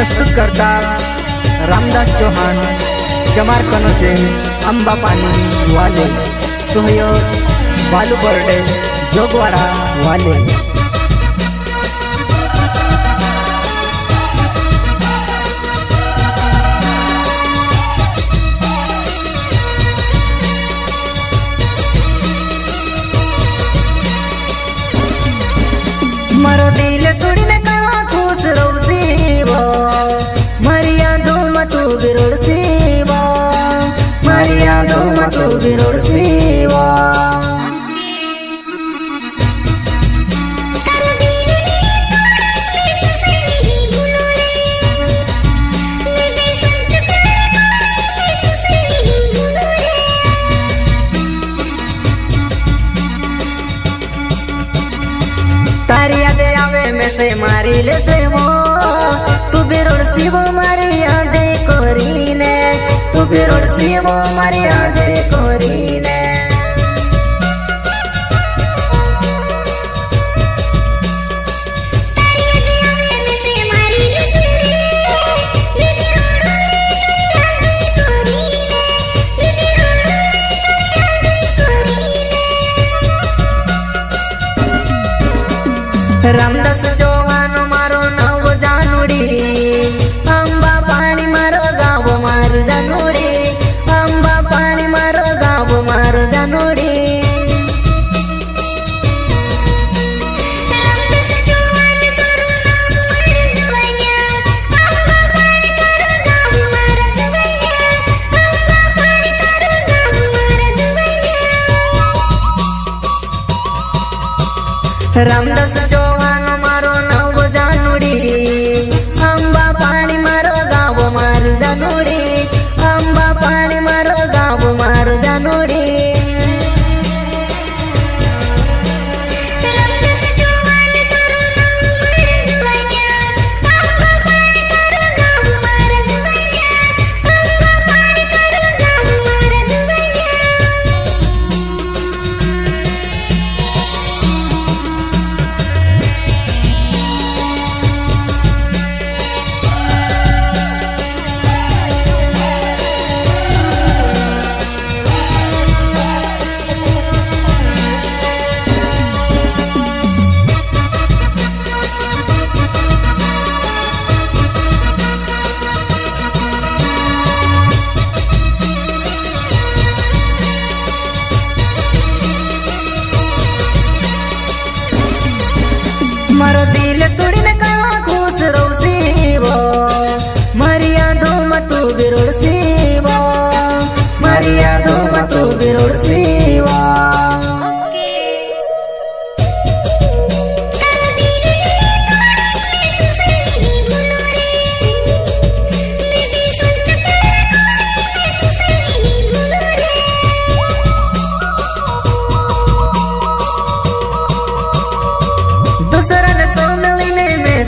प्रस्तुत करता रामदास चौहान, जमार कनोजे, अम्बा पानी वाले, सहयोग बालू बर्डे, जोगवाड़ा वाले। मरो दिल थोड़ी में कहा खुश रोसी वो मरिया दो मतू बिरोसी वो मरिया दो मतू बिरोसी वो से मारी ले से वो तू बिरोड़ सी वो मारी यादे कोरी ने तू बिरोड़ सी वो मारी यादे कोरी ने। रामदास चौहान मारो नाव जानुड़ी, अंबा पानी मारो गाँव मार जानुड़ी, अंबा पानी मारो गाँव मार जानुड़ी। रामदास चौहान मारो नाव जानुड़ी, अंबा पानी मारो गाँव मार जानुड़ी, अंबा पानी मारो गाँव मार जानुड़ी। मारो दिल तुड़ी में कहा खुश रोसी वो मरिया दो मतू बिरोसी वो मरिया दो मतू बिरोसी वो।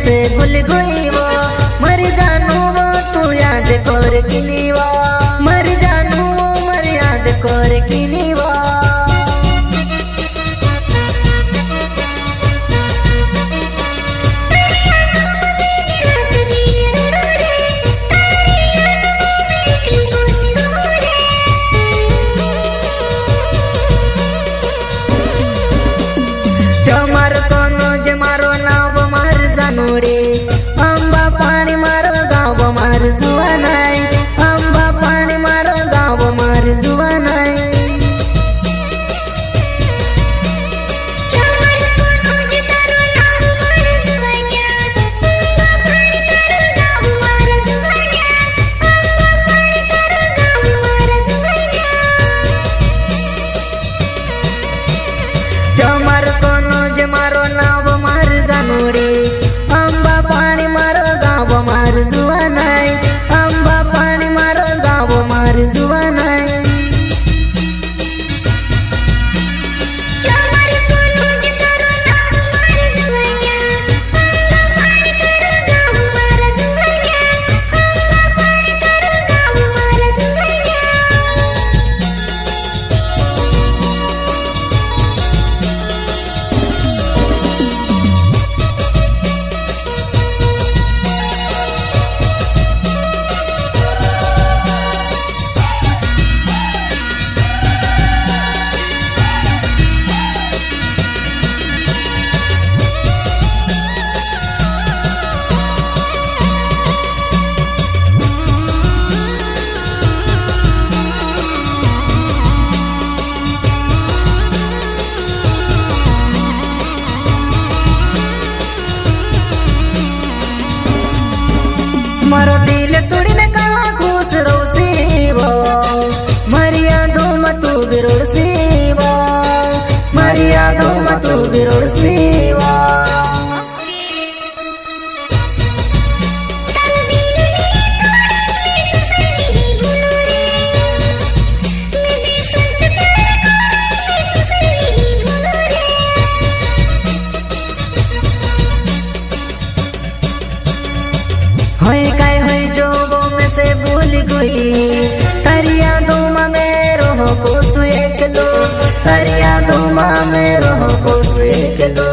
से भूल गई वो मर जानू वो तू याद कर किनी वो मर जानू वो मर याद कर किनी वो। जमार कनो जे मारो नाव मार जानुड़ी, अंबा पानी मारो गाँव मार जुआ नहीं, अंबा पानी मारो गाँव मार जुआ नहीं। बिरोड़ सेवा मारी यादों में तू बिरोड़ सेवा तरिया धूमा में रहो कोस एक लो तरिया धूमा में रहो कोस एक लो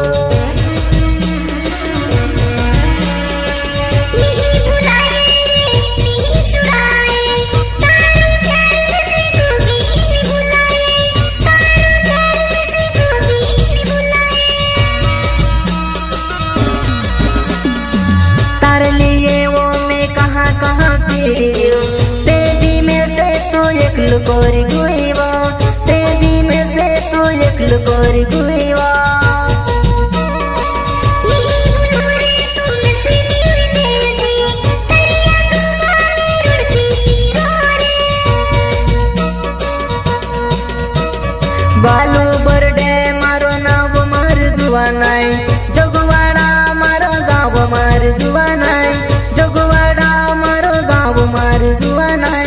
तार लिए वो मैं कहाँ कहाँ फिर कोरी गुईवा तेरी में से तू एकल कोरी गुईवा बालू बरडे मारो नाव मार जुआना जगवाड़ा मारो गाँव मार जुआना जगवाड़ा मारो गाँव मार जुआना